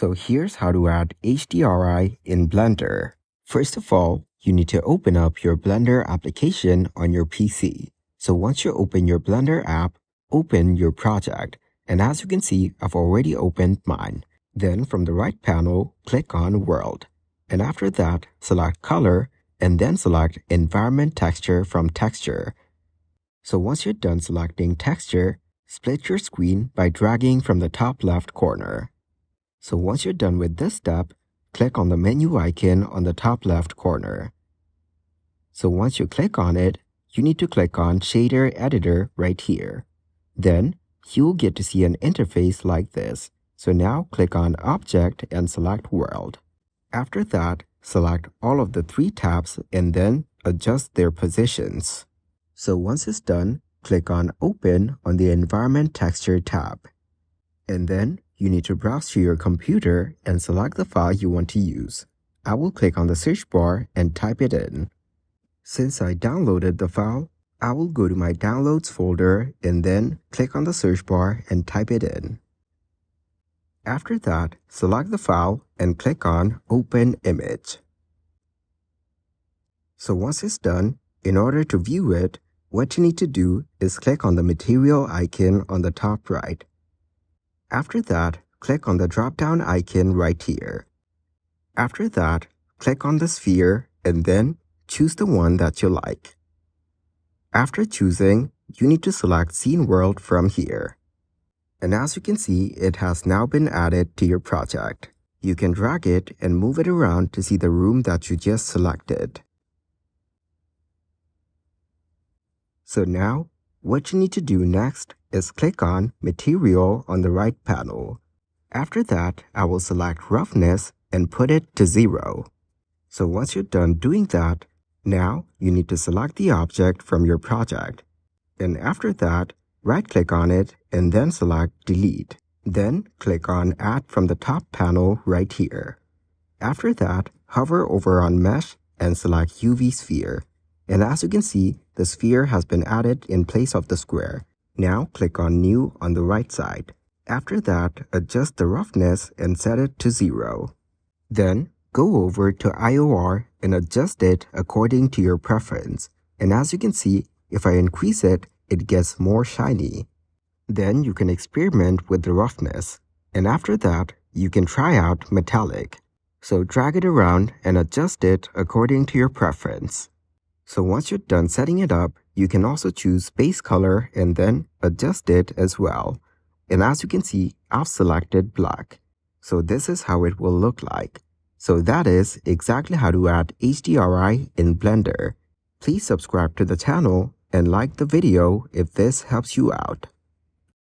So here's how to add HDRI in Blender. First of all, you need to open up your Blender application on your PC. So once you open your Blender app, open your project. And as you can see, I've already opened mine. Then from the right panel, click on World. And after that, select Color and then select Environment Texture from Texture. So once you're done selecting Texture, split your screen by dragging from the top left corner. So once you're done with this step, click on the menu icon on the top left corner. So once you click on it, you need to click on Shader Editor right here. Then, you'll get to see an interface like this. So now click on Object and select World. After that, select all of the three tabs and then adjust their positions. So once it's done, click on Open on the Environment Texture tab. And then you need to browse to your computer and select the file you want to use. I will click on the search bar and type it in. Since I downloaded the file, I will go to my Downloads folder and then click on the search bar and type it in. After that, select the file and click on Open Image. So once it's done, in order to view it, what you need to do is click on the material icon on the top right. After that, click on the drop-down icon right here. After that, click on the sphere and then choose the one that you like. After choosing, you need to select Scene World from here. And as you can see, it has now been added to your project. You can drag it and move it around to see the room that you just selected. So now, what you need to do next is click on Material on the right panel. After that, I will select Roughness and put it to 0. So once you're done doing that, now you need to select the object from your project. And after that, right-click on it and then select Delete. Then click on Add from the top panel right here. After that, hover over on Mesh and select UV Sphere. And as you can see, the sphere has been added in place of the square. Now click on New on the right side. After that, adjust the roughness and set it to 0. Then, go over to IOR and adjust it according to your preference. And as you can see, if I increase it, it gets more shiny. Then you can experiment with the roughness. And after that, you can try out metallic. So drag it around and adjust it according to your preference. So once you're done setting it up, you can also choose base color and then adjust it as well. And as you can see, I've selected black. So this is how it will look like. So that is exactly how to add HDRI in Blender. Please subscribe to the channel and like the video if this helps you out.